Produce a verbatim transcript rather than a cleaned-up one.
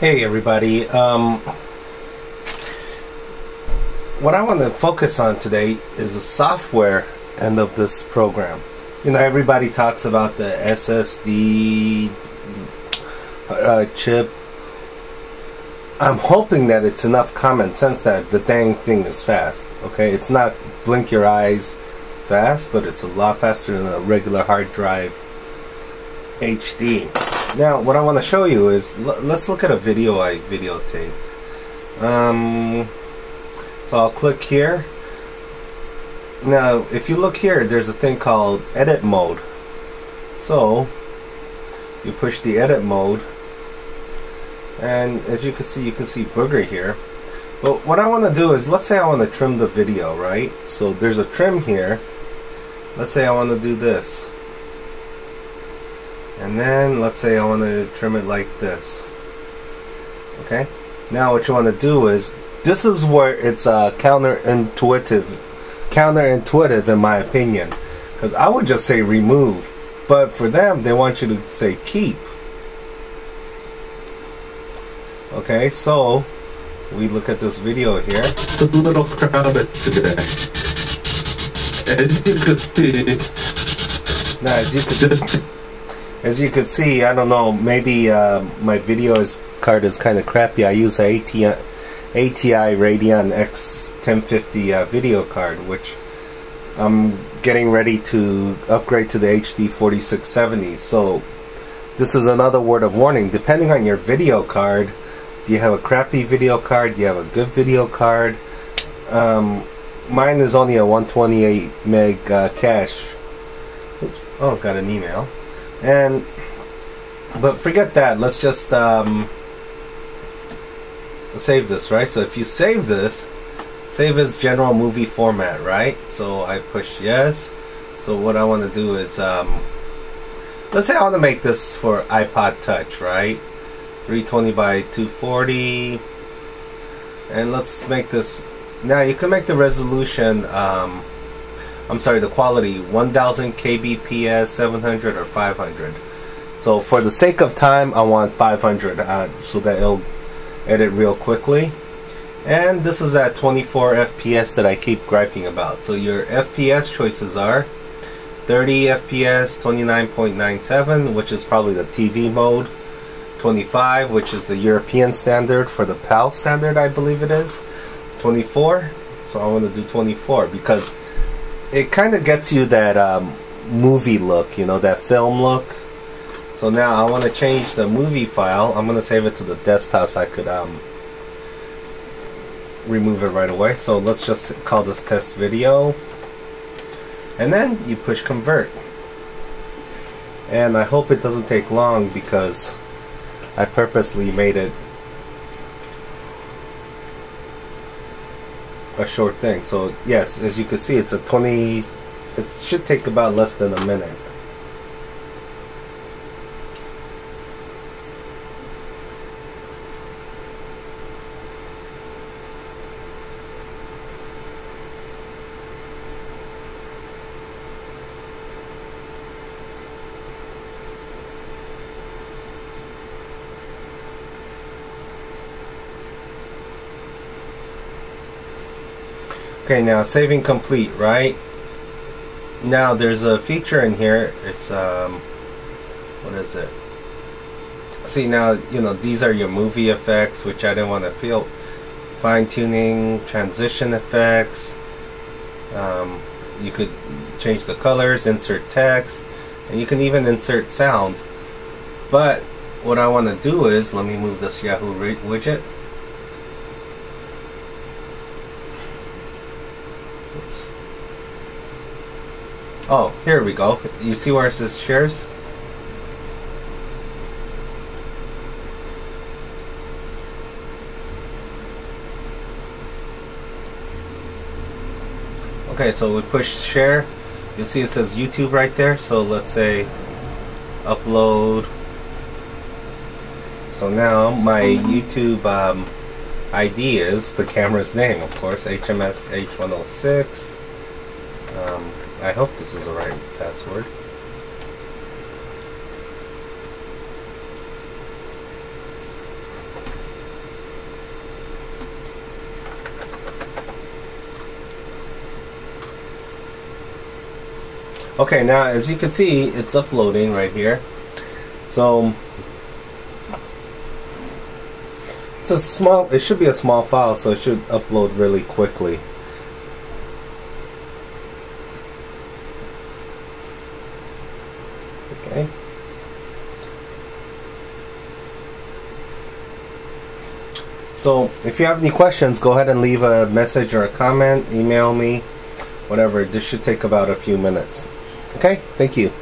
Hey everybody, um, what I want to focus on today is the software end of this program. You know, everybody talks about the S S D uh, chip. I'm hoping that it's enough common sense that the dang thing is fast, okay? It's not blink your eyes fast, but it's a lot faster than a regular hard drive H D. Now, what I want to show you is, l let's look at a video I videotaped. Um, so I'll click here. Now, if you look here, there's a thing called edit mode. So, you push the edit mode, and as you can see, you can see booger here. But what I want to do is, let's say I want to trim the video, right? So there's a trim here. Let's say I want to do this. And then let's say I want to trim it like this. Okay, now what you want to do is, this is where it's uh, counterintuitive counterintuitive in my opinion, because I would just say remove, but for them they want you to say keep. Okay, so we look at this video here. It's a little crowded today, as you can see. Now as you could just As you can see, I don't know, maybe uh, my video is, card is kind of crappy. I use an A T I Radeon X ten fifty uh, video card, which I'm getting ready to upgrade to the H D forty-six seventy. So this is another word of warning. Depending on your video card, do you have a crappy video card? Do you have a good video card? Um, mine is only a one twenty-eight meg uh, cache. Oops, oh, got an email. And but forget that, let's just um, save this, right? So if you save this, save as general movie format, right? So I push yes. So what I want to do is, um, let's say I want to make this for iPod Touch, right? three twenty by two forty, and let's make this. Now you can make the resolution, um, I'm sorry, the quality one thousand kbps, seven hundred, or five hundred. So for the sake of time, I want five hundred uh, so that it'll edit real quickly. And this is at twenty-four F P S that I keep griping about. So your F P S choices are thirty F P S, twenty-nine point nine seven, which is probably the T V mode, twenty-five, which is the European standard for the PAL standard, I believe it is, twenty-four. So I want to do twenty-four because it kind of gets you that um, movie look, you know, that film look. So now I want to change the movie file. I'm going to save it to the desktop so I could um, remove it right away. So let's just call this test video. And then you push convert. And I hope it doesn't take long because I purposely made it a short thing. So yes, as you can see, it's a twenty, it should take about less than a minute. Okay, now saving complete, right? Now there's a feature in here, it's um what is it? See, now you know these are your movie effects, which I didn't want to feel. Fine-tuning, transition effects, um, you could change the colors, insert text, and you can even insert sound. But what I want to do is, let me move this Yahoo widget. Oh, here we go. You see where it says shares? Okay, so we push share. You'll see it says YouTube right there. So let's say upload. So now my YouTube um, I D is the camera's name, of course, H M X H one oh six. Um, I hope this is the right password. Okay, now as you can see, it's uploading right here. So it's a small, it should be a small file, so it should upload really quickly. Okay. So if you have any questions, go ahead and leave a message or a comment, email me, whatever. This should take about a few minutes. Okay, thank you.